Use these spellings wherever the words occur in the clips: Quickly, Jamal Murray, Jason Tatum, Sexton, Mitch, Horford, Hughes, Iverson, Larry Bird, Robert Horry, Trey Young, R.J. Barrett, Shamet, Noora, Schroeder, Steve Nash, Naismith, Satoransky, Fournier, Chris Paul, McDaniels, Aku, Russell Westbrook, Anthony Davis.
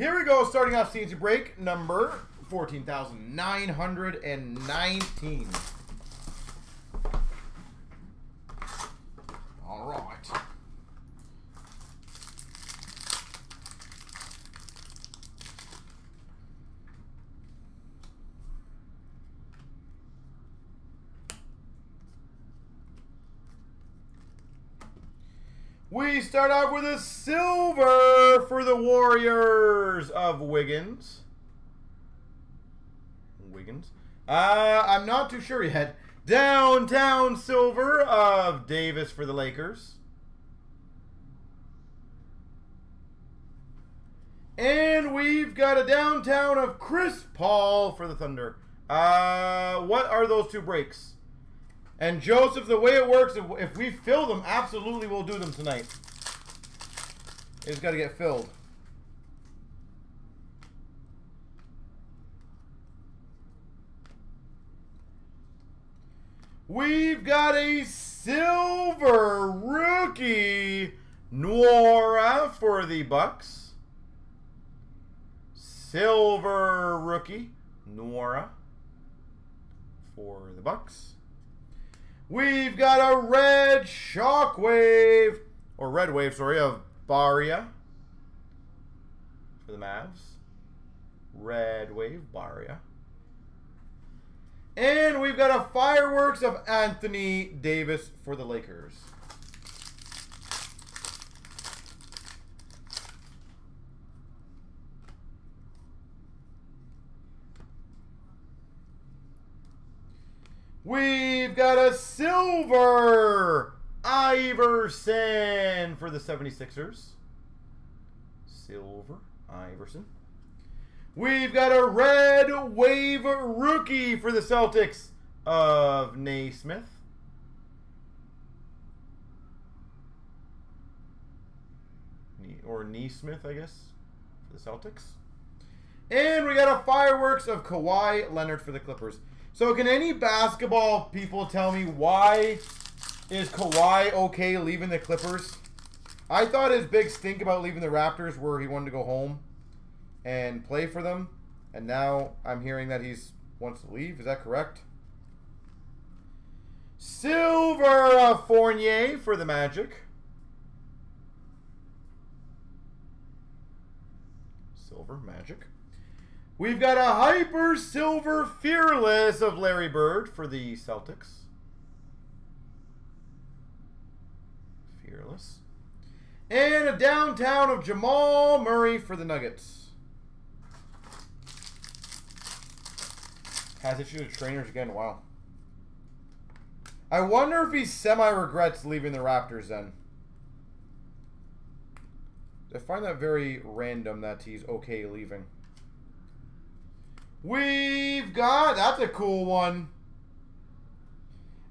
Here we go, starting off season break number 14,919. All right. We start off with a silver for the Warriors of Wiggins. I'm not too sure yet. Downtown silver of Davis for the Lakers. And we've got a downtown of Chris Paul for the Thunder. What are those two breaks? And Joseph, the way it works, if we fill them, absolutely we'll do them tonight. It's got to get filled. We've got a silver rookie, Noora for the Bucks. Silver rookie, Noora for the Bucks. We've got a red shockwave, or red wave, sorry, of Barea for the Mavs. Red wave, Barea. And we've got a fireworks of Anthony Davis for the Lakers. We've got a silver Iverson for the 76ers. Silver Iverson. We've got a red wave rookie for the Celtics of Naismith. Or Nesmith, I guess, for the Celtics. And we got a fireworks of Kawhi Leonard for the Clippers. So can any basketball people tell me why is Kawhi okay leaving the Clippers? I thought his big stink about leaving the Raptors where he wanted to go home and play for them. And now I'm hearing that he wants to leave. Is that correct? Silver Fournier for the Magic. Silver Magic. We've got a hyper silver fearless of Larry Bird for the Celtics. Fearless. And a downtown of Jamal Murray for the Nuggets. Has issued to trainers again. Wow. I wonder if he semi-regrets leaving the Raptors then. I find that very random that he's okay leaving. We've got, that's a cool one,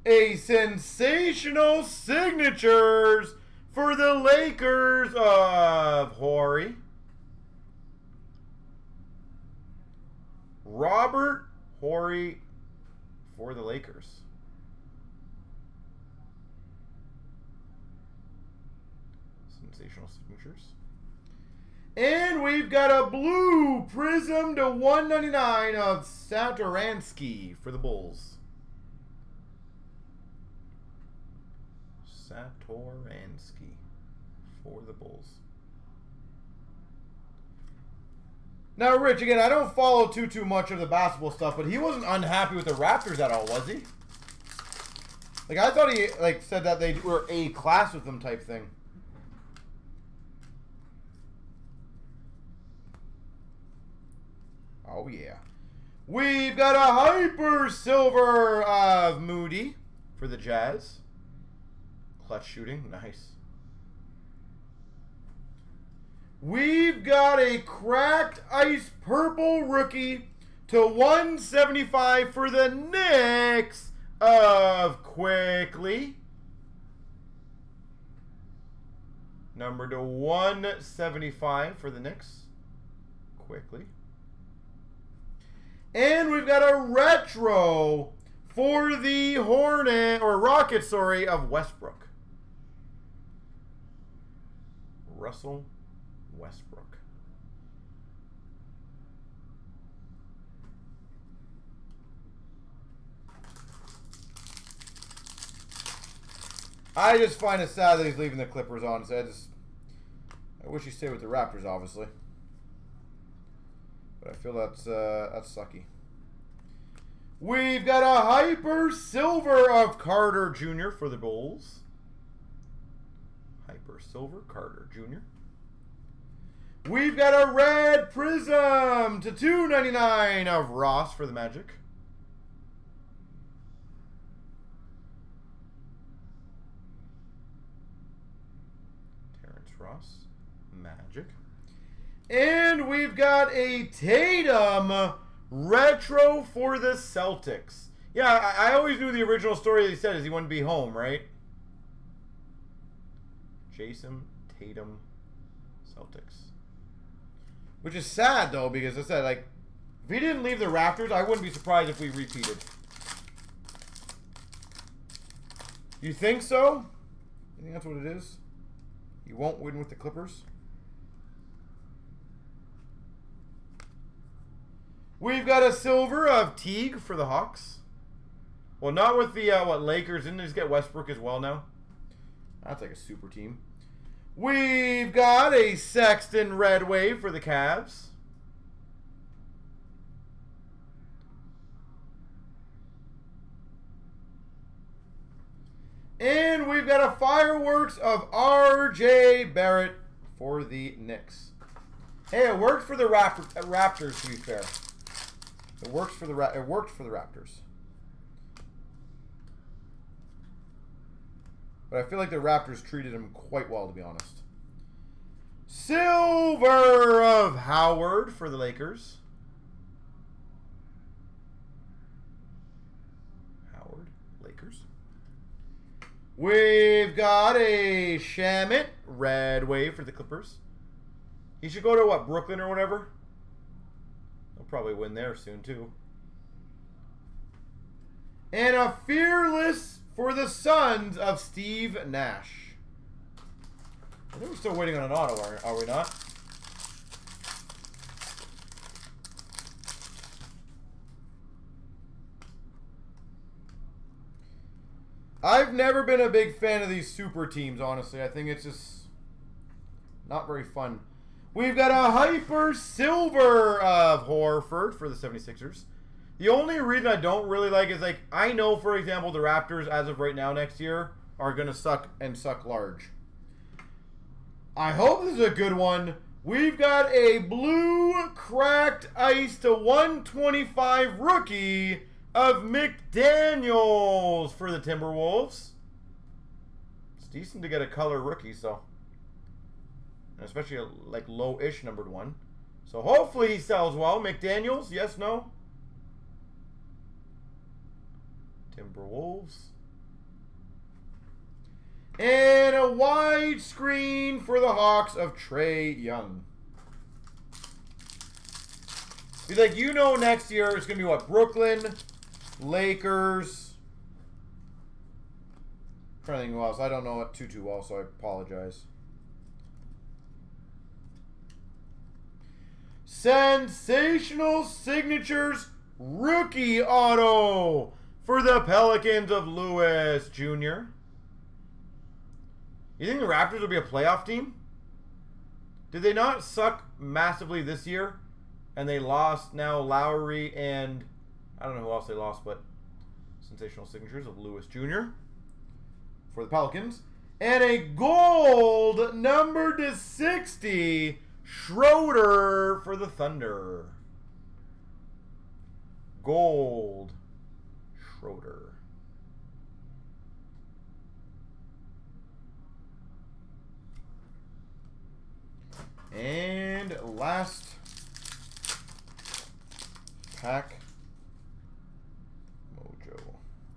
a sensational signatures for the Lakers of Horry. Robert Horry for the Lakers. Sensational signatures. And we've got a blue prism to 199 of Satoransky for the Bulls. Satoransky for the Bulls. Now, Rich, again, I don't follow too much of the basketball stuff, but he wasn't unhappy with the Raptors at all, was he? Like, I thought he like said that they were A class with them type thing. Oh, yeah. We've got a hyper silver of Moody for the Jazz. Clutch shooting. Nice. We've got a cracked ice purple rookie to 175 for the Knicks of Quickly. Number to 175 for the Knicks. Quickly. And we've got a retro for the Hornet, or Rocket, sorry, of Westbrook. Russell Westbrook. I just find it sad that he's leaving the Clippers, honestly. I wish he stayed with the Raptors, obviously. But I feel that's sucky. We've got a Hyper Silver of Carter Jr. for the Bulls. Hyper Silver, Carter Jr. We've got a Red Prism to $2.99 of Ross for the Magic. Terrence Ross, Magic. And we've got a Tatum Retro for the Celtics. Yeah, I always knew the original story that he said is he wouldn't be home, right? Jason Tatum, Celtics. Which is sad, though, because I said, like, if he didn't leave the Raptors, I wouldn't be surprised if we repeated. You think so? You think that's what it is? You won't win with the Clippers? We've got a silver of Teague for the Hawks. Well, not with the, Lakers. Didn't they just get Westbrook as well now? That's like a super team. We've got a Sexton Red Wave for the Cavs. And we've got a Fireworks of R.J. Barrett for the Knicks. Hey, it worked for the Raptors, to be fair. It worked for the Raptors. But I feel like the Raptors treated him quite well, to be honest. Silver of Howard for the Lakers. Howard, Lakers. We've got a Shamet Red Wave for the Clippers. He should go to, what, Brooklyn or whatever? Probably win there soon too. And a Fearless for the Suns of Steve Nash. I think we're still waiting on an auto, are we not? I've never been a big fan of these super teams, honestly. I think it's just not very fun. We've got a Hyper Silver of Horford for the 76ers. The only reason I don't really like is, like, I know, for example, the Raptors, as of right now next year, are going to suck and suck large. I hope this is a good one. We've got a Blue Cracked Ice to 125 rookie of McDaniels for the Timberwolves. It's decent to get a color rookie, so... especially a, like, low-ish numbered one. So hopefully he sells well. McDaniels, yes, no? Timberwolves. And a wide screen for the Hawks of Trey Young. He's like, you know, next year it's going to be what? Brooklyn, Lakers. I'm trying to think who else. I don't know what too well, so I apologize. Sensational Signatures Rookie Auto for the Pelicans of Lewis Jr. You think the Raptors will be a playoff team? Did they not suck massively this year? And they lost now Lowry and... I don't know who else they lost, but... Sensational Signatures of Lewis Jr. for the Pelicans. And a gold number to 60... Schroeder for the Thunder. Gold Schroeder. And last pack, Mojo.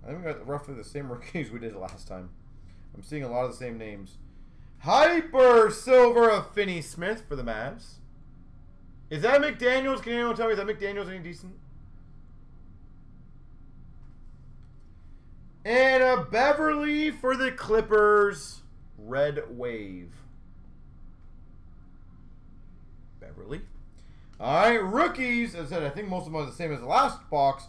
I think we got roughly the same rookies we did last time. I'm seeing a lot of the same names. Hyper Silver of Finney Smith for the Mavs. Is that McDaniels? Can anyone tell me, is that McDaniels any decent? And a Beverly for the Clippers. Red Wave. Beverly. Alright, rookies. As I said, I think most of them are the same as the last box.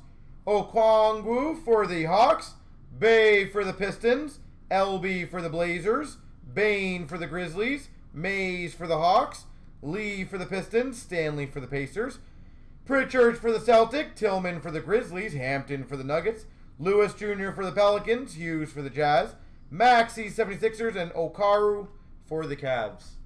Okwongwu for the Hawks. Bay for the Pistons. LB for the Blazers, Bane for the Grizzlies, Mays for the Hawks, Lee for the Pistons, Stanley for the Pacers, Pritchard for the Celtic, Tillman for the Grizzlies, Hampton for the Nuggets, Lewis Jr. for the Pelicans, Hughes for the Jazz, Maxey 76ers, and Okaru for the Cavs.